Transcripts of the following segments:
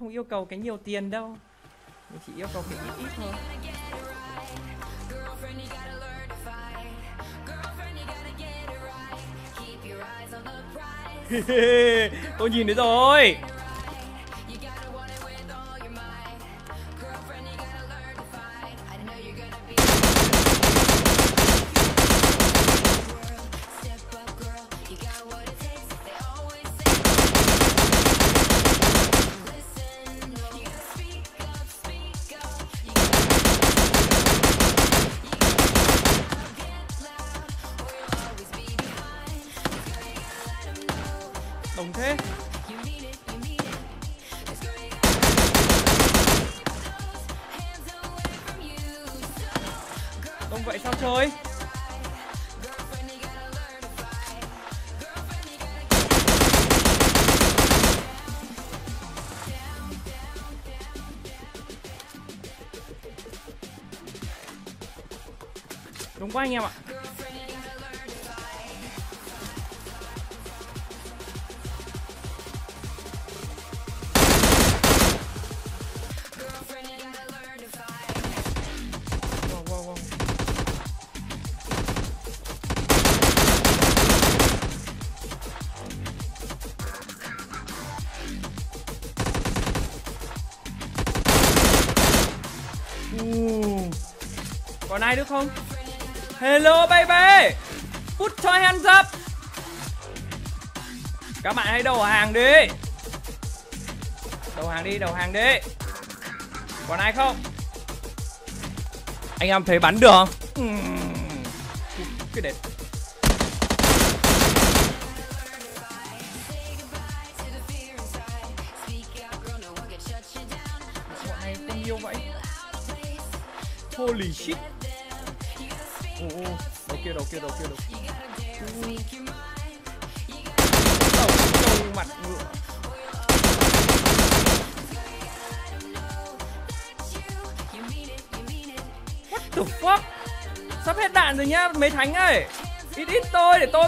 không yêu cầu cái nhiều tiền đâu, mình chỉ yêu cầu cái ít ít thôi. Tôi nhìn thấy rồi. Đồng thế. Đồng vậy sao chơi? Đúng quá anh em ạ. Còn ai nữa không? Hello baby, put your hands up. Các bạn hãy đầu hàng đi. Đầu hàng đi, đầu hàng đi. Còn ai không? Anh em thấy bắn được không? Cái đẹp. Bọn này tình yêu vậy. Holy shit. Đầu kia. Đầu mặt ngựa. What the fuck? Sắp hết đạn rồi nhá, mấy thánh ơi. Ít tôi, để tôi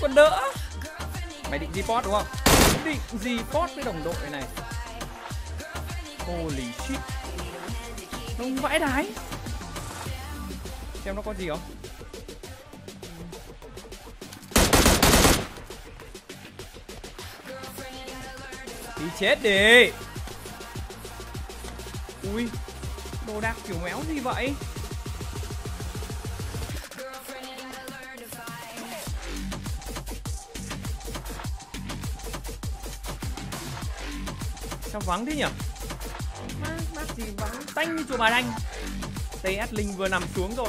còn đỡ. Mày định report đúng không? Định report với đồng đội này. Holy shit. Đông vãi đái. Xem nó có gì không? Đi chết đi. Ui, đồ đạc kiểu méo gì vậy? Sao vắng thế nhỉ? Mát gì vắng tanh như chùa Bà Đanh. TS Linh vừa nằm xuống rồi.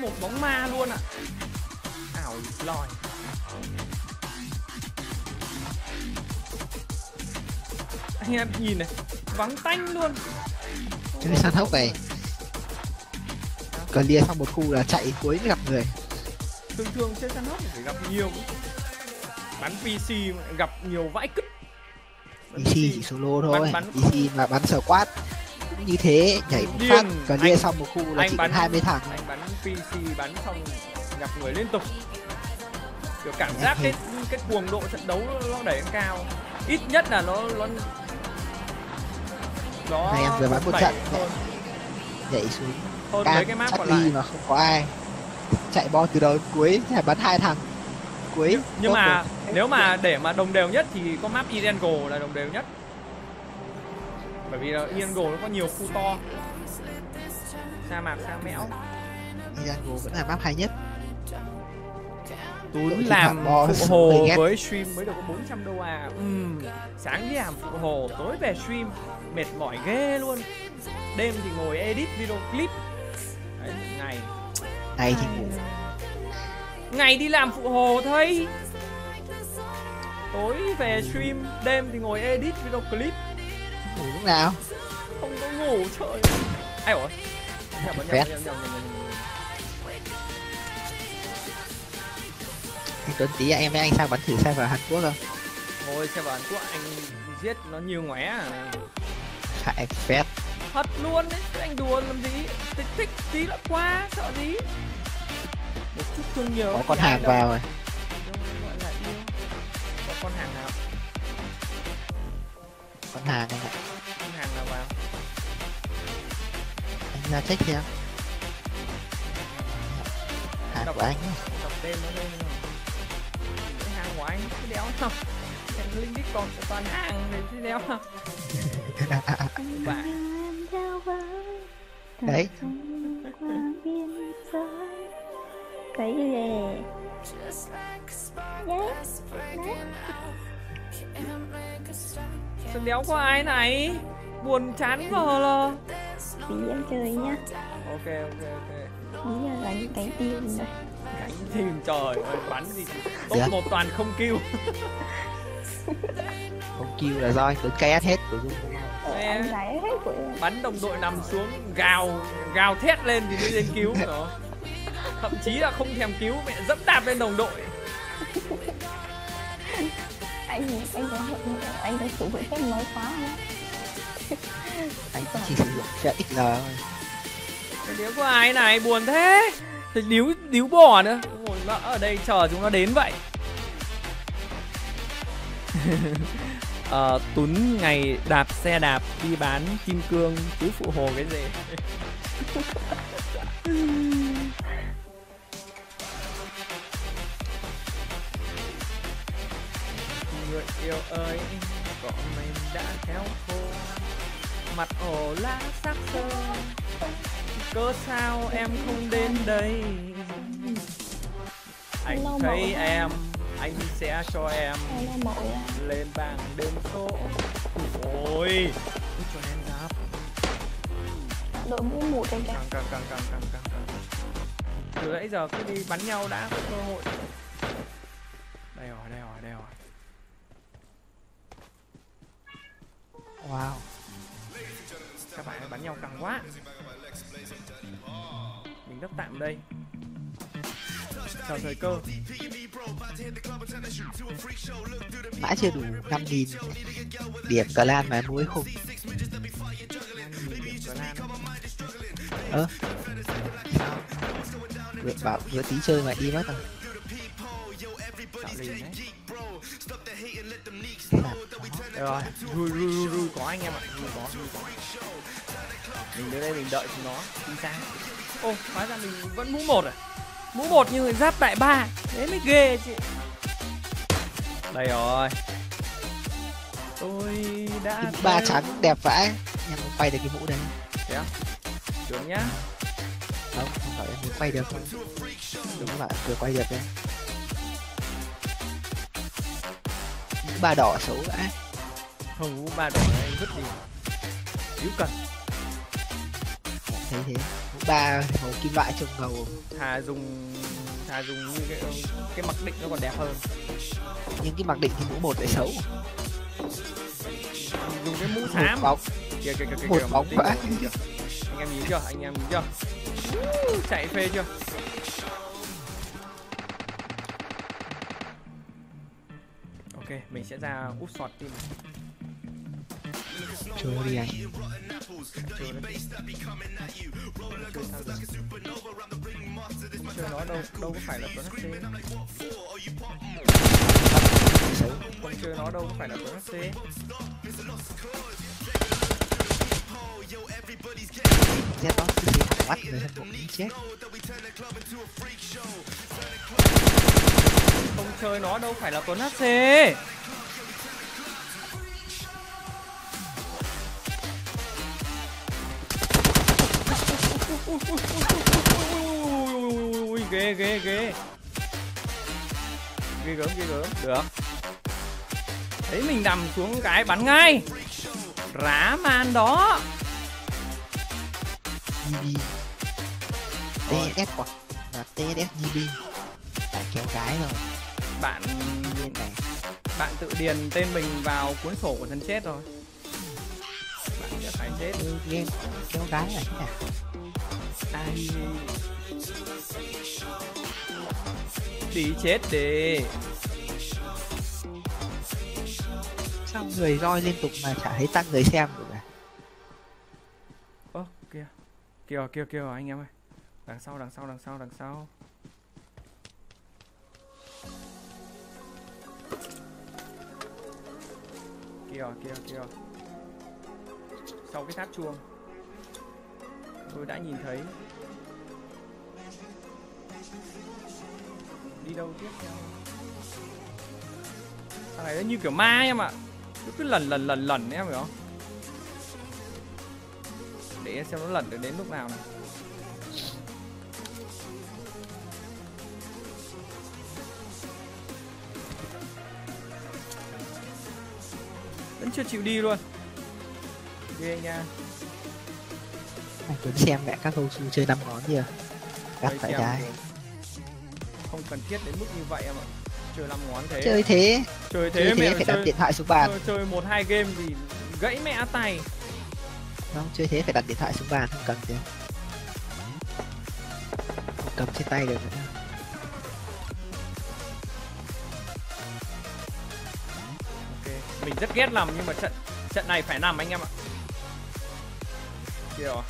Một bóng ma luôn ạ. Ảo lòi. Anh em nhìn này, vắng tanh luôn. Chúng sao thốc này. Còn đi xong một khu là chạy cuối mới gặp người. Thường chơi săn hốc phải gặp nhiều. Bắn PC gặp nhiều vãi cứt. PC chỉ solo thôi, PC mà bắn squad cũng như thế, nhảy một phát, còn đi xong một khu là chỉ bắn 20 thằng. Anh bắn PC bắn xong gặp người liên tục. Kiểu cảm giác cái cuồng độ trận đấu nó đẩy lên cao. Ít nhất là nó này em vừa bắn một trận thôi. Nhảy xuống. Thôi mấy cái map còn lại mà không có ai. Chạy bo từ đầu đến cuối là bắn 2 thằng. Cuối. Nhưng mà nếu mà để mà đồng đều nhất thì có map Irengo là đồng đều nhất. Bởi vì là Irengo nó có nhiều khu to. Sa mạc sa mẽo. Irengo vẫn là map hay nhất. Tún làm phụ hồ với stream mới được có 400 đô à. Sáng đi làm phụ hồ, tối về stream, mệt mỏi ghê luôn. Đêm thì ngồi edit video clip. Đấy, ngày thì ngủ. Ngày đi làm phụ hồ thôi. Tối về stream, đêm thì ngồi edit video clip. Ngủ lúc nào? Không có ngủ, trời ơi. Ai ủa? Anh Tuấn tí em với anh sao bắn thử xe vào Hàn Quốc không? Thôi xe vào Hàn Quốc anh giết nó nhiều ngoé à. Hại phép. Thật luôn đấy, anh đùa làm gì. Thích tí đã qua, sợ gì. Một chút thương nhiều. Có con hàng vào rồi. bán hàng này ạ. Bán hàng nào vào? Anh ra check đi ạ. Hàng của anh á. Đọc tên nó lên rồi. Cái hàng của anh cứ đéo không? Em link biết còn toàn hàng thì cứ đéo không? Đấy. Cái gì vậy? Sừng đéo có ai này. Buồn chán vờ lờ. Tí em chơi nhá. Ok. Bây giờ là những cánh tim này. Cánh tim trời ơi, bắn gì tốt dạ. Một toàn không kill. Không kill là do anh cứ KS hết của em. Bắn đồng đội nằm xuống gào thét lên thì mới đến cứu nó. Thậm chí là không thèm cứu, mẹ dẫm đạp lên đồng đội. Anh có sử dụng phép nói quá không? Anh chỉ sử dụng phép XL thôi. Nếu có ai này buồn thế, thì điếu bò nữa. Ôi, lỡ ở đây chờ chúng nó đến vậy. Tuấn ngày đạp xe đạp đi bán kim cương cứ phụ hồ cái gì. Người yêu ơi, cỏ mình đã héo khô, mặt ổ lá xác xơ, cớ sao em không đến đây? Anh thấy em, anh sẽ cho em lên bảng đêm số. Ôi, cho em giáp. Đội mũ mũ trên cái. Càng. Từ nãy giờ cứ đi bắn nhau đã, có cơ hội. Đây rồi. Wow, các bạn bắn nhau căng quá. Mình đắp tạm đây. Chờ thời cơ. Mãi chưa đủ 5.000 điểm cờ lan mà nuối khủng. Bảo vừa tí chơi mà đi mất rồi. Được rồi, rui có anh em ạ, rui có. Mình đến đây mình đợi chúng nó đi sang. Ô, hóa ra mình vẫn mũ 1 à? Mũ 1 nhưng người giáp tại 3. Đấy mới ghê chị. Đây rồi. Tôi đã thấy... 3 trắng đẹp vãi. Em muốn quay được cái mũ đấy. Thế không? Được nhá. Không phải em muốn quay được không? Đúng các bạn, vừa quay được đấy. Ba đỏ xấu vãi. Không, ba đỏ này rất đi. Yếu cần. Thế. Ba màu kim loại trông ngầu. Thà dùng như cái mặc định nó còn đẹp hơn. Nhưng cái mặc định thì mũ 1 lại xấu. Dùng cái mũ xám. Một bóng vãi. Anh em nhìn chưa? Chạy phê chưa? Ok, mình sẽ ra úp sọt team. Chơi đi anh. Chơi nó đâu có phải là TNC. Chơi nó đâu có phải là TNC. Chết đó, cứ thế thẳng bắt người hâm mộ đi chết. Không chơi nó đâu phải là Tuấn HC. Ui ghê gớm. Được. Thấy mình nằm xuống cái bắn ngay. Rá man đó. GB. TS quả. Là TS GB. Phải kéo cái rồi. Bạn tự điền tên mình vào cuốn sổ của thân chết rồi. Bạn sẽ phải chết. Game kéo cái này thế nào? Ai đi chết đi. Sao người roi liên tục mà chả thấy tăng người xem được cả. Ơ kìa. Kìa anh em ơi. Đằng sau. Kìa. sau cái tháp chuông tôi đã nhìn thấy. Đi đâu tiếp theo? Thằng này nó như kiểu ma em ạ. Cứ lần em hiểu không? Để xem nó lần được đến lúc nào này. Vẫn chưa chịu đi luôn. Ghê nha. Tuấn xem mẹ các hậu sư chơi 5 ngón kìa. Cắt phải trái. Không cần thiết đến mức như vậy em ạ. Chơi 5 ngón thế. Chơi thế mẹ phải đặt điện thoại xuống bàn. Chơi 1-2 game thì gãy mẹ tay. Không, chơi thế phải đặt điện thoại xuống bàn, không cần kìa. Không cầm trên tay được nữa. Ok, mình rất ghét nằm nhưng mà trận này phải nằm anh em ạ. Kìa rồi.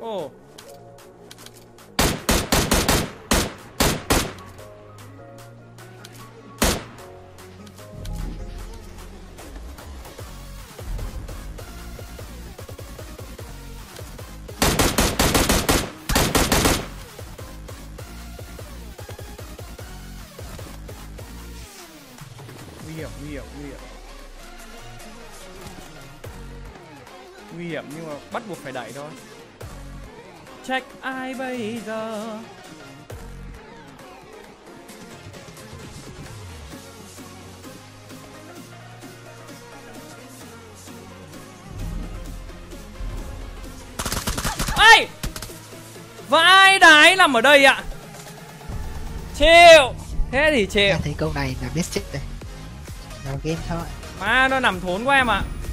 Ồ. Nguy hiểm. Nguy hiểm nhưng mà bắt buộc phải đẩy thôi. Trách ai bây giờ? Ai? Và ai đái nằm ở đây ạ? Chịu. Thế thì chịu. Em thấy câu này là biết chết đây. Vào game thôi. Má nó nằm thốn quá em ạ.